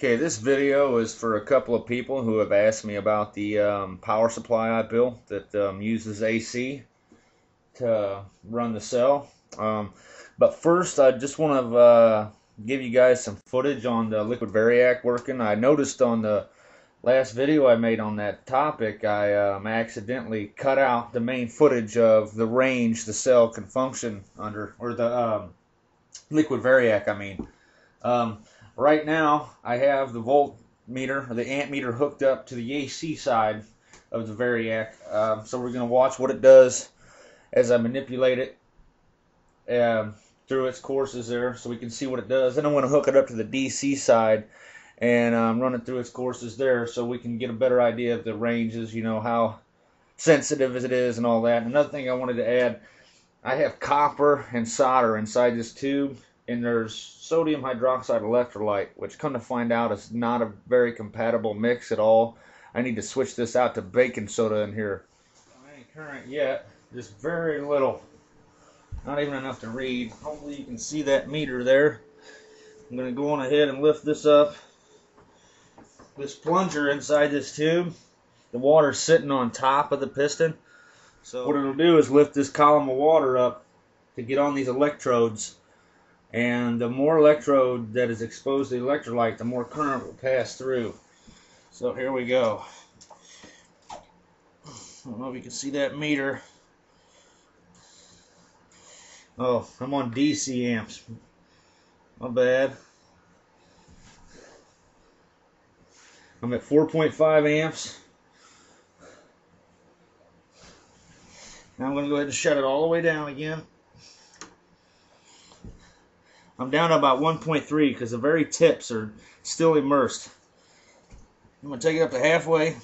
Okay, this video is for a couple of people who have asked me about the power supply I built that uses AC to run the cell. But first, I just want to give you guys some footage on the liquid variac working. I noticed on the last video I made on that topic, I accidentally cut out the main footage of the range the cell can function under, or the liquid variac, I mean. Right now, I have the voltmeter, or the ammeter, hooked up to the AC side of the variac. So we're going to watch what it does as I manipulate it through its courses there, so we can see what it does. Then I'm going to hook it up to the DC side and run it through its courses there, so we can get a better idea of the ranges, you know, how sensitive it is and all that. Another thing I wanted to add, I have copper and solder inside this tube. And there's sodium hydroxide electrolyte, which come to find out is not a very compatible mix at all. I need to switch this out to baking soda in here. Any current yet, just very little. Not even enough to read. Hopefully you can see that meter there. I'm going to go on ahead and lift this up. This plunger inside this tube, the water's sitting on top of the piston. So what it'll do is lift this column of water up to get on these electrodes. And the more electrode that is exposed to the electrolyte, the more current will pass through. So here we go. I don't know if you can see that meter. Oh, I'm on DC amps. My bad. I'm at 4.5 amps. Now I'm going to go ahead and shut it all the way down again. I'm down to about 1.3 because the very tips are still immersed. I'm going to take it up to halfway.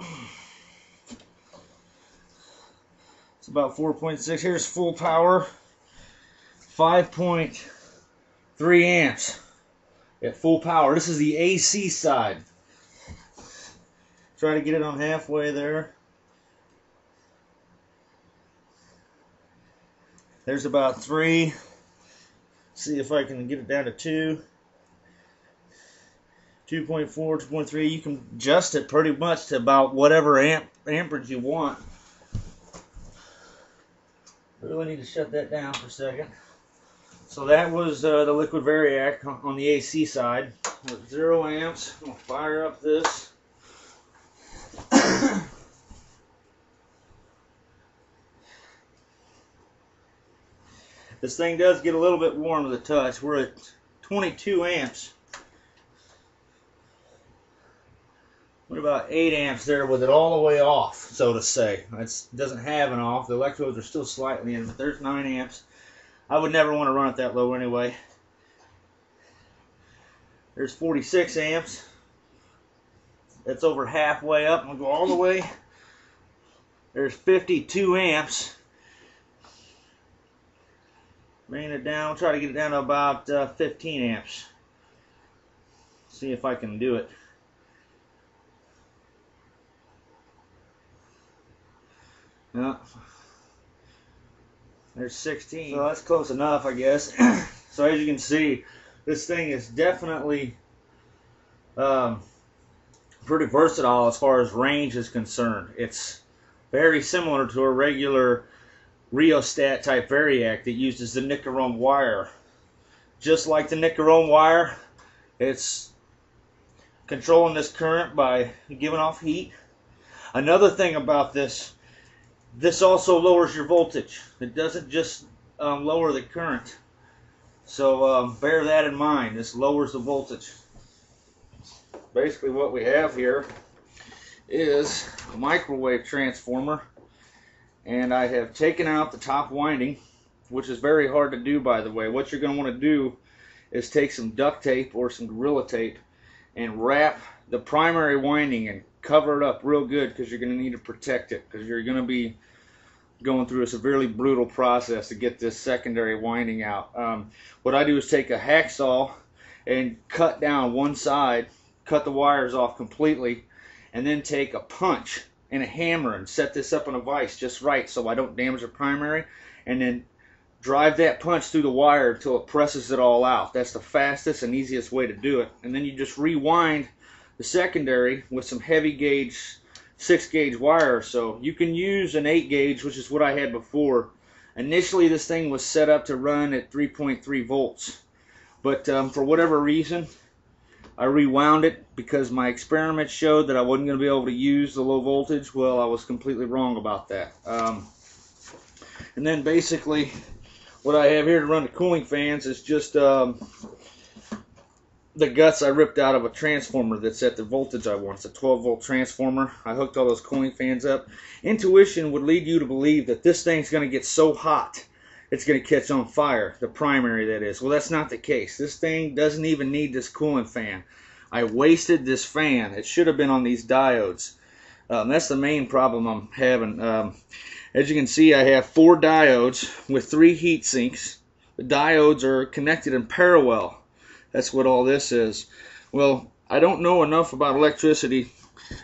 It's about 4.6. Here's full power. 5.3 amps at full power. This is the AC side. Try to get it on halfway there. There's about 3. See if I can get it down to 2. 2.4, 2.3. You can adjust it pretty much to about whatever amperage you want. I really need to shut that down for a second. So that was the liquid variac on the AC side with 0 amps. I'm going to fire up this. This thing does get a little bit warm to the touch. We're at 22 amps. What about 8 amps there with it all the way off, so to say? It doesn't have an off. The electrodes are still slightly in, but there's 9 amps. I would never want to run it that low anyway. There's 46 amps. That's over halfway up. I'm going to go all the way. There's 52 amps. Bring it down, try to get it down to about 15 amps. See if I can do it. No. There's 16. So that's close enough, I guess. So as you can see, this thing is definitely pretty versatile as far as range is concerned. It's very similar to a regular rheostat type variac that uses the nichrome wire. Just like the nichrome wire, it's controlling this current by giving off heat. Another thing about this also lowers your voltage. It doesn't just lower the current. So bear that in mind. This lowers the voltage. Basically what we have here is a microwave transformer. And I have taken out the top winding, which is very hard to do, by the way. What you're going to want to do is take some duct tape or some Gorilla Tape and wrap the primary winding and cover it up real good, because you're going to need to protect it, because you're going to be going through a severely brutal process to get this secondary winding out. What I do is take a hacksaw and cut down one side, cut the wires off completely, and then take a punch and a hammer and set this up on a vise just right so I don't damage the primary, and then drive that punch through the wire until it presses it all out. That's the fastest and easiest way to do it. And then you just rewind the secondary with some heavy gauge, 6-gauge wire or so. You can use an 8-gauge, which is what I had before. Initially, this thing was set up to run at 3.3 volts, but for whatever reason, I rewound it because my experiment showed that I wasn't going to be able to use the low voltage. Well, I was completely wrong about that. And then basically, what I have here to run the cooling fans is just the guts I ripped out of a transformer that's at the voltage I want. It's a 12-volt transformer. I hooked all those cooling fans up. Intuition would lead you to believe that this thing's going to get so hot it's going to catch on fire, the primary that is. Well, that's not the case. This thing doesn't even need this cooling fan. I wasted this fan. It should have been on these diodes. That's the main problem I'm having. As you can see, I have 4 diodes with 3 heat sinks. The diodes are connected in parallel. That's what all this is. Well, I don't know enough about electricity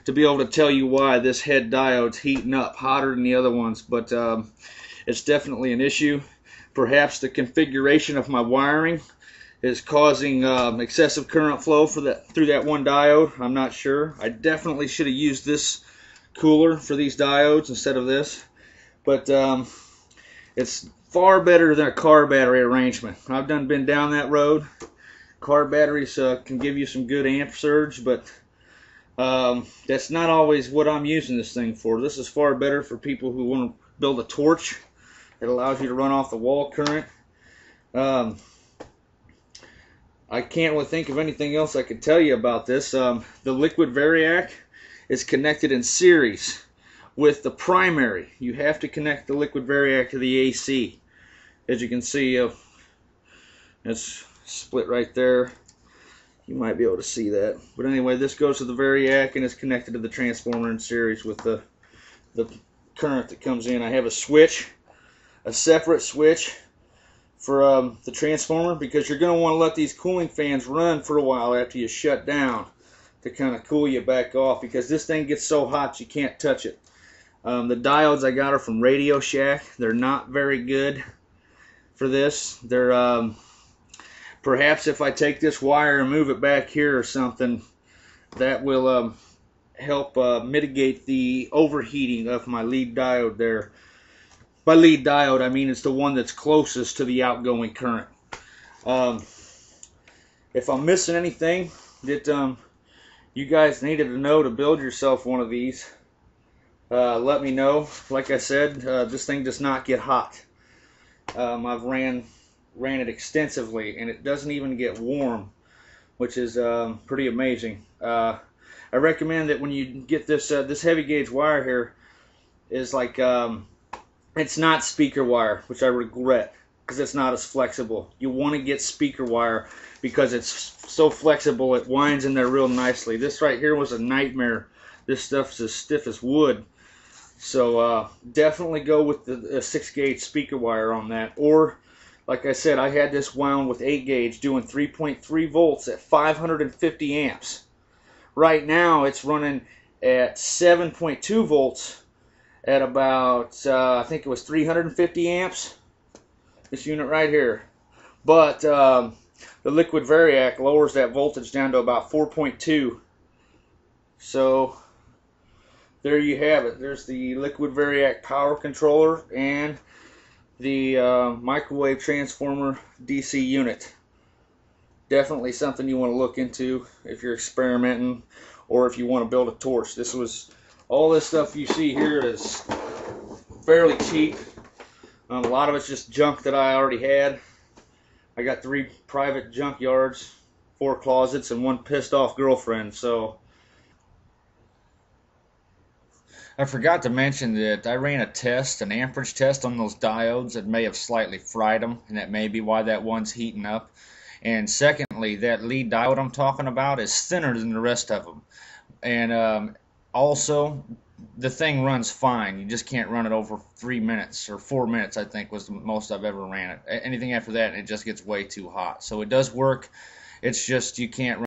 to be able to tell you why this head diode's heating up hotter than the other ones, but it's definitely an issue. Perhaps the configuration of my wiring is causing excessive current flow through that one diode. I'm not sure. I definitely should have used this cooler for these diodes instead of this. But it's far better than a car battery arrangement. I've been down that road. Car batteries can give you some good amp surge, but that's not always what I'm using this thing for. This is far better for people who want to build a torch. It allows you to run off the wall current. I can't think of anything else I could tell you about this. The liquid variac is connected in series with the primary. You have to connect the liquid variac to the AC. As you can see, it's split right there. You might be able to see that. But anyway, this goes to the variac and is connected to the transformer in series with the current that comes in. I have a switch, a separate switch for the transformer, because you're going to want to let these cooling fans run for a while after you shut down to kind of cool you back off, because this thing gets so hot you can't touch it. The diodes I got are from Radio Shack. They're not very good for this. They're perhaps if I take this wire and move it back here or something, that will help mitigate the overheating of my lead diode there. By lead diode, I mean it's the one that's closest to the outgoing current. If I'm missing anything that you guys needed to know to build yourself one of these, let me know. Like I said, this thing does not get hot. I've ran it extensively, and it doesn't even get warm, which is pretty amazing. I recommend that when you get this this heavy gauge wire here, is like it's not speaker wire, which I regret because it's not as flexible. You want to get speaker wire because it's so flexible. It winds in there real nicely. This right here was a nightmare. This stuff's as stiff as wood. So definitely go with the 6-gauge speaker wire on that. Or like I said, I had this wound with 8-gauge doing 3.3 volts at 550 amps. Right now it's running at 7.2 volts at about, I think it was 350 amps, this unit right here. But the liquid variac lowers that voltage down to about 4.2. So there you have it. There's the liquid variac power controller and the microwave transformer DC unit. Definitely something you want to look into if you're experimenting or if you want to build a torch. This was all this stuff you see here is fairly cheap. A lot of it's just junk that I already had. I got 3 private junkyards, 4 closets, and 1 pissed off girlfriend. So I forgot to mention that I ran a test, an amperage test on those diodes. It may have slightly fried them, and that may be why that one's heating up. And secondly, that lead diode I'm talking about is thinner than the rest of them. And also, the thing runs fine. You just can't run it over 3 minutes or 4 minutes, I think, was the most I've ever ran it. Anything after that, it just gets way too hot. So it does work. It's just you can't run